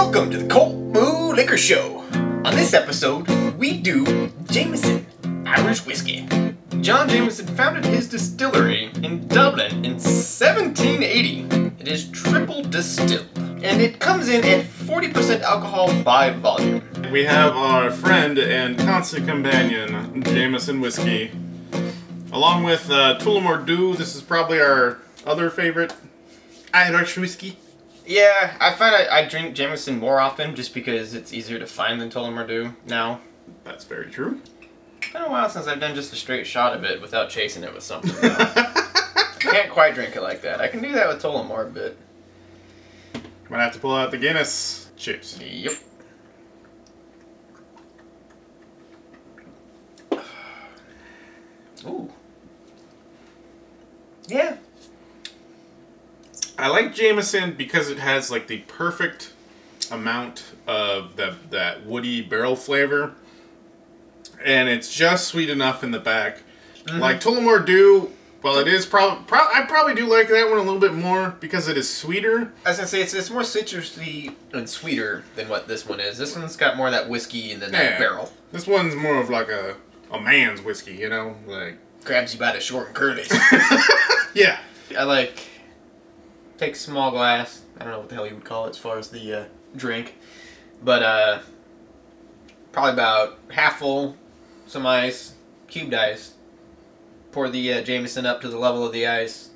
Welcome to the Cult Moo Liquor Show. On this episode, we do Jameson Irish Whiskey. John Jameson founded his distillery in Dublin in 1780. It is triple distilled, and it comes in at 40% alcohol by volume. We have our friend and constant companion, Jameson Whiskey. Along with Tullamore Dew, this is probably our other favorite Irish whiskey. Yeah, I find I drink Jameson more often just because it's easier to find than Tullamore Dew now. That's very true. It's been a while since I've done just a straight shot of it without chasing it with something. I can't quite drink it like that. I can do that with Tullamore, but... might have to pull out the Guinness. Cheers. Yep. Ooh. Yeah. I like Jameson because it has like the perfect amount of that woody barrel flavor, and it's just sweet enough in the back. Mm-hmm. Like Tullamore Dew, well, it is I probably do like that one a little bit more because it is sweeter. As I say, it's more citrusy and sweeter than what this one is. This one's got more of that whiskey and then that barrel. This one's more of like a man's whiskey, you know, like grabs you by the short and curlies. Yeah, I like. Take small glass. I don't know what the hell you would call it as far as the drink, but probably about half full, some ice, cubed ice. Pour the Jameson up to the level of the ice,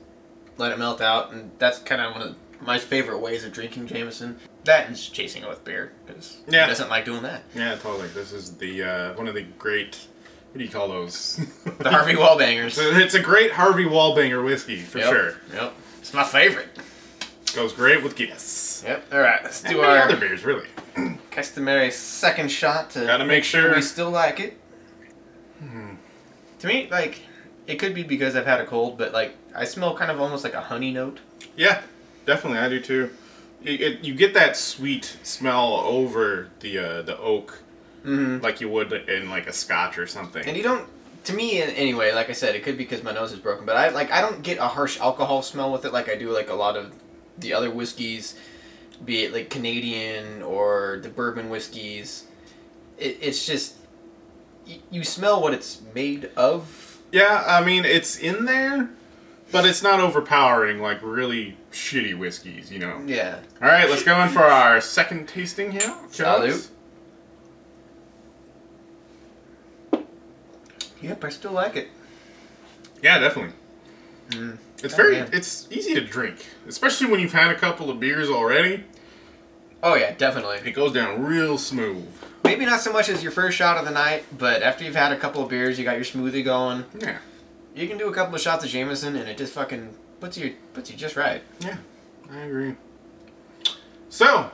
let it melt out, and that's kind of one of my favorite ways of drinking Jameson. That and just chasing it with beer, because yeah. Who doesn't like doing that? Yeah, totally. This is the one of the great. What do you call those? The Harvey Wallbangers. It's a great Harvey Wallbanger whiskey for sure. Yep, it's my favorite. Goes great with Guinness. Yep. All right, let's do our other beers, really. Customary second shot to make sure we still like it. Hmm. To me, like, it could be because I've had a cold, but like I smell kind of almost like a honey note. Yeah, definitely, I do too. You get that sweet smell over the oak, mm-hmm. like you would in like a Scotch or something. And you don't. To me, anyway, like I said, it could be because my nose is broken, but I don't get a harsh alcohol smell with it like I do like a lot of the other whiskeys, be it like Canadian or the bourbon whiskeys. It's just you smell what it's made of. Yeah, I mean it's in there, but it's not overpowering like really shitty whiskeys, you know. Yeah. All right, let's go in for our second tasting here. Cheers. Yep, I still like it. Yeah, definitely. Mm. It's it's easy to drink, especially when you've had a couple of beers already. Oh yeah, definitely. It goes down real smooth. Maybe not so much as your first shot of the night, but after you've had a couple of beers, you got your smoothie going. Yeah. You can do a couple of shots of Jameson, and it just fucking puts you just right. Yeah, I agree. So,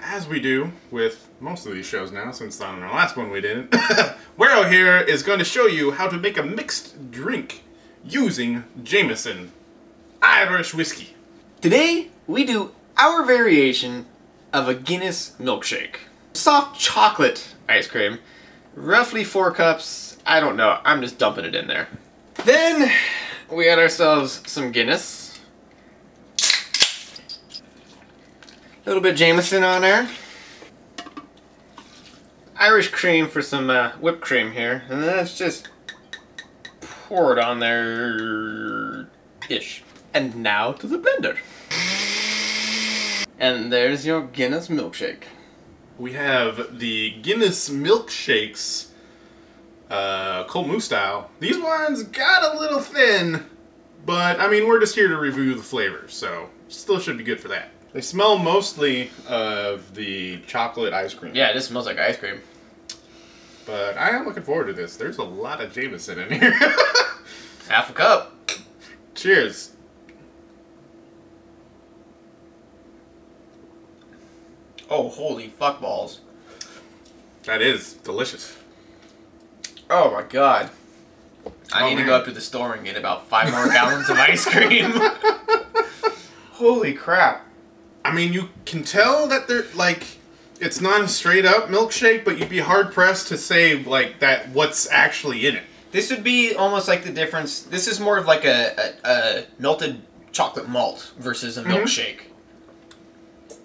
as we do with most of these shows now, since on our last one we didn't, Wero here is going to show you how to make a mixed drink using Jameson Irish Whiskey. Today, we do our variation of a Guinness milkshake. Soft chocolate ice cream, roughly 4 cups, I don't know, I'm just dumping it in there. Then, we got ourselves some Guinness. A little bit of Jameson on there. Irish cream for some whipped cream here. And then let's just pour it on there-ish. And now to the blender. And there's your Guinness milkshake. We have the Guinness milkshakes, Cult Moo style. These ones got a little thin, but I mean, we're just here to review the flavors, so still should be good for that. They smell mostly of the chocolate ice cream. Yeah, it just smells like ice cream. But I am looking forward to this. There's a lot of Jameson in here. Half a cup. Cheers. Oh, holy fuck balls. That is delicious. Oh my god. I need to go up to the store and get about 5 more gallons of ice cream. Holy crap. I mean, you can tell that they're, like, it's not a straight-up milkshake, but you'd be hard-pressed to say, like, that what's actually in it. This would be almost like the difference. This is more of like a melted chocolate malt versus a milkshake. Mm-hmm.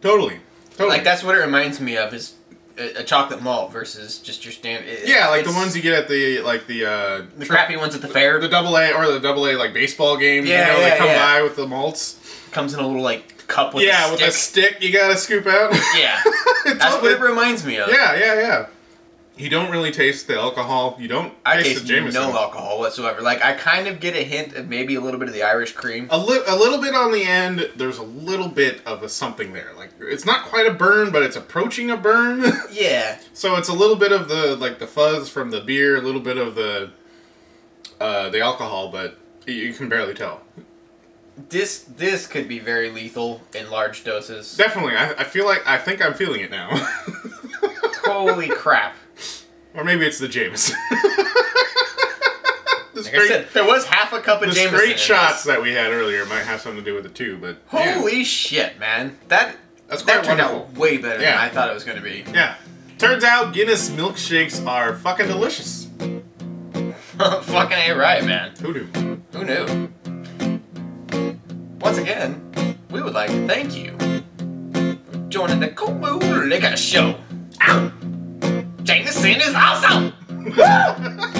Totally. Totally. Like, that's what it reminds me of, is a chocolate malt versus just your standard. Yeah, like the ones you get at the, like the crappy ones at the fair. The AA, or the AA, like, baseball games, yeah, you know, they come by with the malts. Comes in a little, like, cup with a stick. Yeah, with a stick you gotta scoop out. Yeah. That's what it reminds me of. Yeah, yeah, yeah. You don't really taste the alcohol. You don't taste the Jameson. I taste no alcohol whatsoever. Like, I kind of get a hint of maybe a little bit of the Irish cream. A little bit on the end. There's a little bit of a something there. Like, it's not quite a burn, but it's approaching a burn. Yeah. So it's a little bit of the, like, the fuzz from the beer, a little bit of the alcohol, but you can barely tell. This could be very lethal in large doses. Definitely. I feel like, I think I'm feeling it now. Holy crap. Or maybe it's the Jameson. like I said, there was half a cup of Jameson. The straight shots that we had earlier might have something to do with it too, but... Holy shit, man. That turned out way better than I thought it was going to be. Yeah. Turns out Guinness milkshakes are fucking delicious. Fucking ain't right, man. Who knew? Who knew? Once again, we would like to thank you for joining the Cult Moo Liquor Show. Ow! Jameson is awesome!